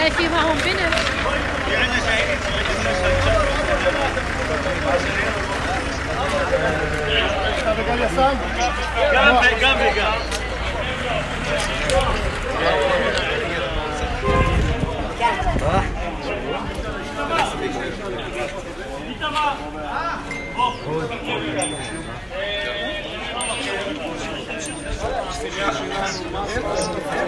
blijf hier maar gewoon binnen. Ja,